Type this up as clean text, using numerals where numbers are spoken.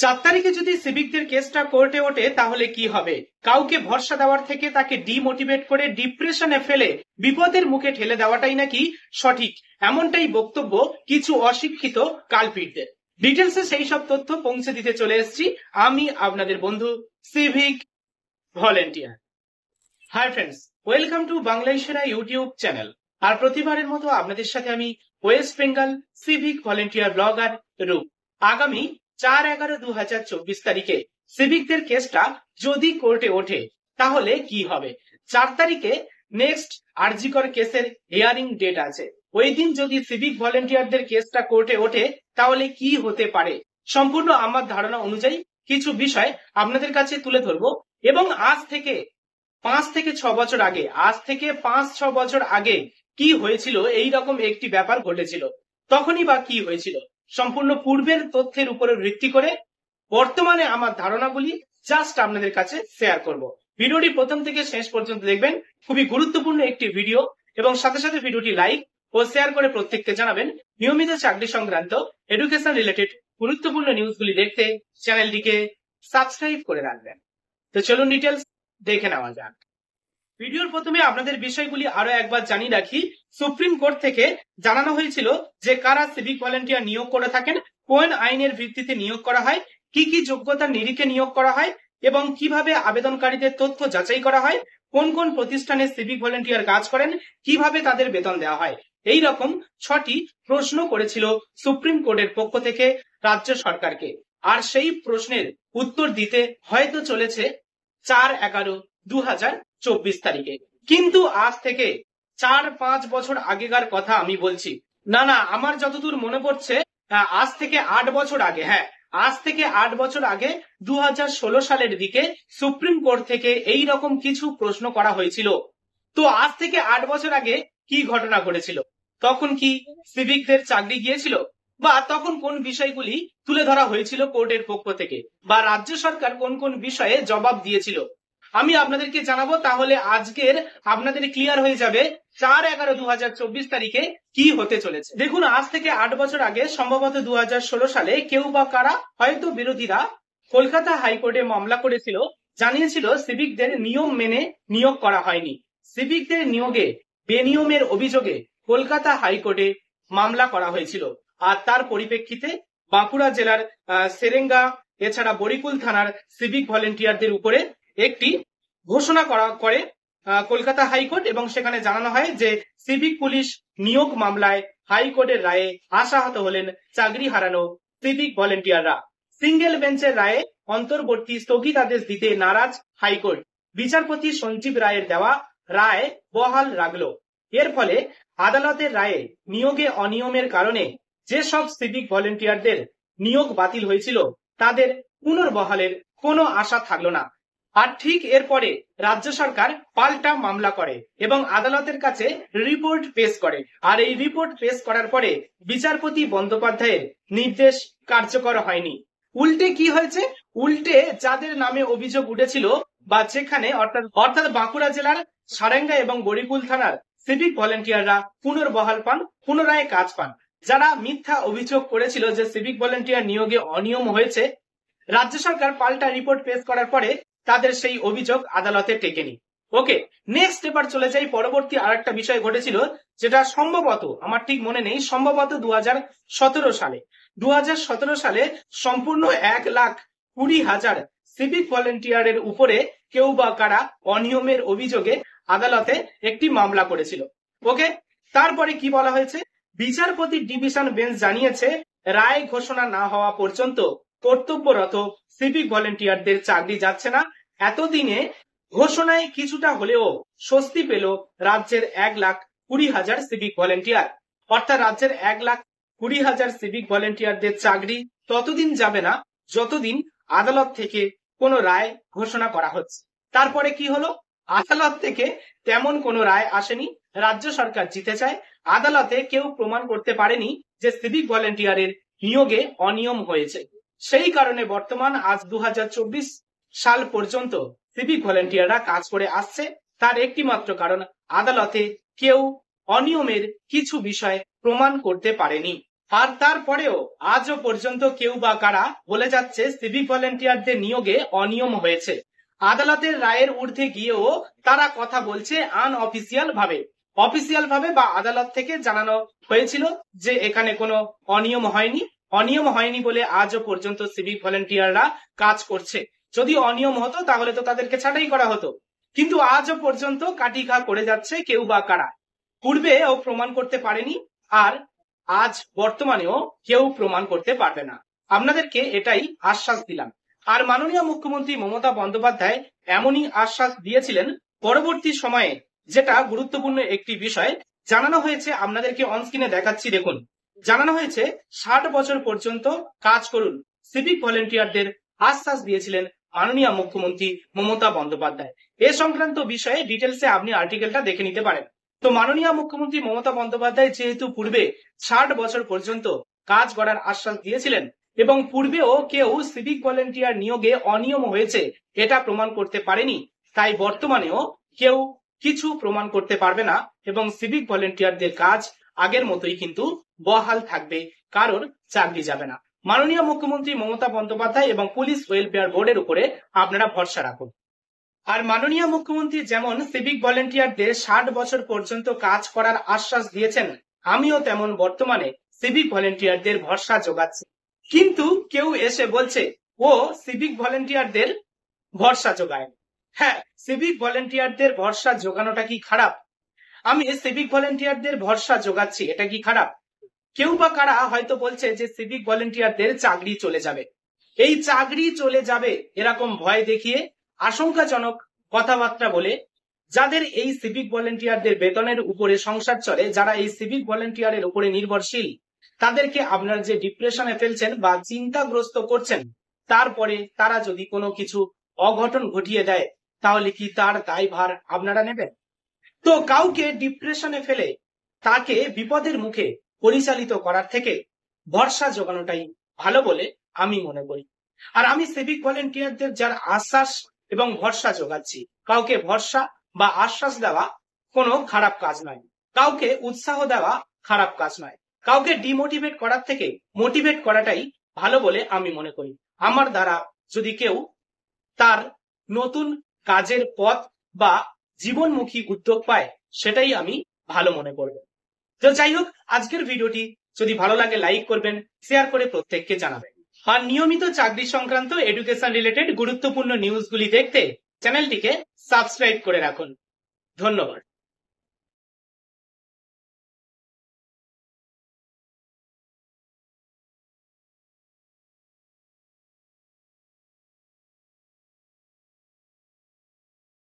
চার তারিখে যদি সিভিকদের কেসটা কোর্টে ওঠে তাহলে কি হবে? কাউকে ভরসা দেওয়ার থেকে তাকে ডিমোটিভেট করে ডিপ্রেশনে ফেলে বিপদের মুখে ঠেলে দেওয়াটাই নাকি সঠিক, এমনটাই বক্তব্য কিছু অশিক্ষিত কালপিটদের। ডিটেলসে সেই সব তথ্য পৌঁছে দিতে চলে এসেছি আমি আপনাদের বন্ধু civic volunteer. Hi friends, welcome to বাংলাই সেরা ইউটিউব চ্যানেল। আর প্রতিবারের মতো আপনাদের সাথে আমি West Bengal civic volunteer blogger রূপ। আগামী 4/11/2024 তারিখে সিভিকদের কেসটা যদি কোর্টে ওঠে তাহলে কি হবে? 4 তারিখে নেক্সট আরজিকর কেসের হিয়ারিং ডেট আছে। ওই দিন যদি সিভিক ভলেন্টিয়ারদের কেসটা কোর্টে ওঠে তাহলে কি হতে পারে, সম্পূর্ণ আমার ধারণা অনুযায়ী কিছু বিষয় আপনাদের কাছে তুলে ধরবো। এবং আজ থেকে 5 থেকে 6 বছর আগে, আজ থেকে 5-6 বছর আগে কি হয়েছিল, এই রকম একটি ব্যাপার ঘটেছিল, তখনই বা কি হয়েছিল, সম্পূর্ণ পূর্বের তথ্যের উপরে ভিত্তি করে বর্তমানে আমার ধারণাগুলি জাস্ট আপনাদের কাছে শেয়ার করব। ভিডিওটি প্রথম থেকে শেষ পর্যন্ত দেখবেন, খুবই গুরুত্বপূর্ণ একটি ভিডিও। এবং সাথে সাথে ভিডিওটি লাইক ও শেয়ার করে প্রত্যেককে জানাবেন। নিয়মিত চাকরি সংক্রান্ত এডুকেশন রিলেটেড গুরুত্বপূর্ণ নিউজগুলি দেখতে চ্যানেলটিকে সাবস্ক্রাইব করে রাখবেন। তো চলুন ডিটেলস দেখে নেওয়া যাক। ভিডিওর প্রথমে আপনাদের বিষয়গুলি আরো একবার জানিয়ে রাখি। সুপ্রিম কোর্ট থেকে জানানো হয়েছিল যে কারা সিভিক ভলেন্টিয়ার নিয়োগ করে থাকেন, কোন আইনের ভিত্তিতে নিয়োগ করা হয়, কি কি যোগ্যতার নিরিখে নিয়োগ করা হয় এবং কিভাবে আবেদনকারীদের তথ্য যাচাই করা হয়, কোন কোন প্রতিষ্ঠানে সিভিক ভলেন্টিয়ার কাজ করেন, কিভাবে তাদের বেতন দেওয়া হয়, এই রকম 6টি প্রশ্ন করেছিল সুপ্রিম কোর্টের পক্ষ থেকে রাজ্য সরকারকে। আর সেই প্রশ্নের উত্তর দিতে হয়তো চলেছে 4/11/2024 তারিখে। কিন্তু আজ থেকে 4-5 বছর আগেকার কথা আমি বলছি না, না, আমার যতদূর মনে পড়ছে আজ থেকে 8 বছর আগে, হ্যাঁ আজ থেকে 8 বছর আগে 2016 সালের দিকে সুপ্রিম কোর্ট থেকে এই রকম কিছু প্রশ্ন করা হয়েছিল। তো আজ থেকে 8 বছর আগে কি ঘটনা ঘটেছিল, তখন কি সিভিকদের চাকরি গিয়েছিল, বা তখন কোন বিষয়গুলি তুলে ধরা হয়েছিল কোর্টের পক্ষ থেকে, বা রাজ্য সরকার কোন কোন বিষয়ে জবাব দিয়েছিল, আমি আপনাদেরকে জানাবো। তাহলে আজকের আপনাদের ক্লিয়ার হয়ে যাবে 4/11/2024 তারিখে কি হতে চলেছে। দেখুন, আজ থেকে 8 বছর আগে সম্ভবত 2016 সালে কেউ বা কারা, হয়তো বিরোধীরা, কলকাতা হাইকোর্টে মামলা করেছিল, জানিয়েছিল সিভিকদের নিয়ম মেনে নিয়োগ করা হয়নি। সিভিকদের নিয়োগে বেনিয়মের অভিযোগে কলকাতা হাইকোর্টে মামলা করা হয়েছিল। আর তার পরিপ্রেক্ষিতে বাঁকুড়া জেলার সেরেঙ্গা, এছাড়া বরিকুল থানার সিভিক ভলেন্টিয়ারদের উপরে একটি ঘোষণা করে কলকাতা হাইকোর্ট, এবং সেখানে জানানো হয় যে সিভিক পুলিশ নিয়োগ মামলায় হাইকোর্টের রায়ে আশাহত হলেন চাকরি হারানো সিভিক ভলেন্টিয়াররা। সিঙ্গেল বেঞ্চের রায়ে অন্তর্বর্তী স্থগিতাদেশ দিতে নারাজ হাইকোর্ট বিচারপতি সঞ্জীব রায়ের দেওয়া রায় বহাল রাখলো। এর ফলে আদালতের রায়ে নিয়োগে অনিয়মের কারণে যেসব সিভিক ভলেন্টিয়ারদের নিয়োগ বাতিল হয়েছিল তাদের পুনর্বহালের কোনো আশা থাকলো না। আর ঠিক এরপরে রাজ্য সরকার পাল্টা মামলা করে এবং আদালতের কাছে রিপোর্ট পেশ করে। আর এই রিপোর্ট পেশ করার পরে বিচারপতি বন্দ্যোপাধ্যায়ের নির্দেশ কার্যকর হয়নি। উল্টে কি হয়েছে, উল্টে যাদের নামে অভিযোগ উঠেছিল বা যেখানে অর্থাৎ বাঁকুড়া জেলার সারেঙ্গা এবং বরিকুল থানার সিভিক ভলেন্টিয়াররা পুনর্বহাল পান, পুনরায় কাজ পান। যারা মিথ্যা অভিযোগ করেছিল যে সিভিক ভলেন্টিয়ার নিয়োগে অনিয়ম হয়েছে, রাজ্য সরকার পাল্টা রিপোর্ট পেশ করার পরে তাদের সেই অভিযোগ আদালতে টেকেনি। ওকে, নেক্সট এবার চলে যাই। পরবর্তী আরেকটা বিষয় ঘটেছিল যেটা সম্ভবত, আমার ঠিক মনে নেই, সম্ভবত 2017 সালে সম্পূর্ণ 1,20,000 সিভিক ভলেন্টিয়ারের উপরে কেউ বা কারা অনিয়মের অভিযোগে আদালতে একটি মামলা করেছিল। ওকে, তারপরে কি বলা হয়েছে, বিচারপতি ডিভিশন বেঞ্চ জানিয়েছে রায় ঘোষণা না হওয়া পর্যন্ত কর্তব্যরত সিভিক ভলেন্টিয়ারদের চাকরি যাচ্ছে না। এতদিনে ঘোষণায় কিছুটা হলেও স্বস্তি পেল রাজ্যের 1,20,000 সিভিক ভলেন্টিয়ার। অর্থাৎ রাজ্যের 1,20,000 সিভিক ভলেন্টিয়ারদের চাকরি ততদিন যাবে না যতদিন আদালত থেকে কোনো রায় ঘোষণা করা হচ্ছে। তারপরে কি হলো, আদালত থেকে তেমন কোনো রায় আসেনি, রাজ্য সরকার জিতে চায়। আদালতে কেউ প্রমাণ করতে পারেনি যে সিভিক ভলেন্টিয়ারের নিয়োগে অনিয়ম হয়েছে। সেই কারণে বর্তমান আজ 2024 সাল পর্যন্ত সিভিক ভলেন্টিয়াররা কাজ করে আসছে। তার একটি মাত্র কারণ, আদালতে কেউ অনিয়মের কিছু বিষয় প্রমাণ করতে পারেনি। আর তারপরেও আজও পর্যন্ত কেউ বা কারা বলে যাচ্ছে সিভিক ভলান্টিয়ারদের নিয়োগে অনিয়ম হয়েছে। আদালতের রায়ের ঊর্ধ্বে গিয়েও তারা কথা বলছে আনঅফিসিয়াল ভাবে। অফিসিয়াল ভাবে বা আদালত থেকে জানানো হয়েছিল যে এখানে কোনো অনিয়ম হয়নি বলে আজও পর্যন্ত সিভিক ভলান্টিয়াররা কাজ করছে। যদি অনিয়ম হতো তাহলে তো তাদেরকে ছাঁটাই করা হতো, কিন্তু আজও পর্যন্ত কাটিঘা করে যাচ্ছে কেউ বা কারা। পূর্বেও প্রমাণ করতে পারেনি, আর আজ বর্তমানেও কেউ প্রমাণ করতে পারবে না। আপনাদেরকে এটাই আশ্বাস দিলাম। আর মাননীয় মুখ্যমন্ত্রী মমতা বন্দ্যোপাধ্যায় এমনই আশ্বাস দিয়েছিলেন পরবর্তী সময়ে, যেটা গুরুত্বপূর্ণ একটি বিষয়। জানানো হয়েছে, আপনাদেরকে অনস্ক্রিনে দেখাচ্ছি, দেখুন জানানো হয়েছে 60 বছর পর্যন্ত কাজ করুন, সিভিক ভলেন্টিয়ারদের আশ্বাস দিয়েছিলেন মাননীয় মুখ্যমন্ত্রী মমতা বন্দ্যোপাধ্যায়। এ সংক্রান্ত বিষয়ে ডিটেলসে আপনি আর্টিকেলটা দেখে নিতে পারেন। তো মাননীয় মুখ্যমন্ত্রী মমতা বন্দ্যোপাধ্যায় যেহেতু পূর্বে 60 বছর পর্যন্ত কাজ করার আশ্বাস দিয়েছিলেন এবং পূর্বেও কেউ সিভিক ভলেন্টিয়ার নিয়োগে অনিয়ম হয়েছে এটা প্রমাণ করতে পারেনি, তাই বর্তমানেও কেউ কিছু প্রমাণ করতে পারবে না এবং সিভিক ভলেন্টিয়ারদের কাজ আগের মতোই কিন্তু বহাল থাকবে, কারোর চাকরি যাবে না। মাননীয় মুখ্যমন্ত্রী মমতা বন্দ্যোপাধ্যায় এবং পুলিশ ওয়েলফেয়ার বোর্ডের উপরে আপনারা ভরসা রাখুন। আর মাননীয় মুখ্যমন্ত্রী যেমন সিভিক ভলেন্টিয়ারদের 60 বছর পর্যন্ত কাজ করার আশ্বাস দিয়েছেন, আমিও তেমন বর্তমানে সিভিক ভলেন্টিয়ারদের ভরসা যোগাচ্ছি। কিন্তু কেউ এসে বলছে ও সিভিক ভলেন্টিয়ারদের ভরসা যোগায়। হ্যাঁ, সিভিক ভলেন্টিয়ারদের ভরসা যোগানোটা কি খারাপ? আমি সিভিক ভলেন্টিয়ারদের ভরসা যোগাচ্ছি, এটা কি খারাপ? কেউ বা কারা হয়তো বলছে যে সিভিক ভলেন্টিয়ারদের চাকরি চলে যাবে। এই চাকরি চলে যাবে এরকম ভয় দেখিয়ে, আশঙ্কাজনক কথাবার্তা বলে, যাদের এই সিভিক ভলেন্টিয়ারদের বেতনের উপরে সংসার চলে, যারা এই সিভিক ভলেন্টিয়ারের উপরে নির্ভরশীল, তাদেরকে আপনার যে ডিপ্রেশনে ফেলছেন বা চিন্তাগ্রস্ত করছেন, তারপরে তারা যদি কোনো কিছু অঘটন ঘটিয়ে দেয় তাহলে কি তার দায়ভার আপনারা নেবেন? তো কাউকে ডিপ্রেশনে ফেলে তাকে বিপদের মুখে পরিচালিত করার থেকে ভরসা জোগানোটাই ভালো বলে আমি মনে করি। আর আমি সিভিক ভলেন্টিয়ারদের যার আশ্বাস এবং ভরসা যোগাচ্ছি, কাউকে ভরসা বা আশ্বাস দেওয়া কোনো খারাপ কাজ নয়, কাউকে উৎসাহ দেওয়া খারাপ কাজ নয়, কাউকে ডিমোটিভেট করার থেকে মোটিভেট করাটাই ভালো বলে আমি মনে করি। আমার দ্বারা যদি কেউ তার নতুন কাজের পথ বা জীবনমুখী উদ্যোগ পায়, সেটাই আমি ভালো মনে করব। তো যাই হোক, আজকের ভিডিওটি যদি ভালো লাগে লাইক করবেন, শেয়ার করে প্রত্যেককে জানাবেন। আর নিয়মিত চাকরি সংক্রান্ত এডুকেশন রিলেটেড গুরুত্বপূর্ণ নিউজগুলি দেখতে চ্যানেলটিকে সাবস্ক্রাইব করে রাখুন। ধন্যবাদ।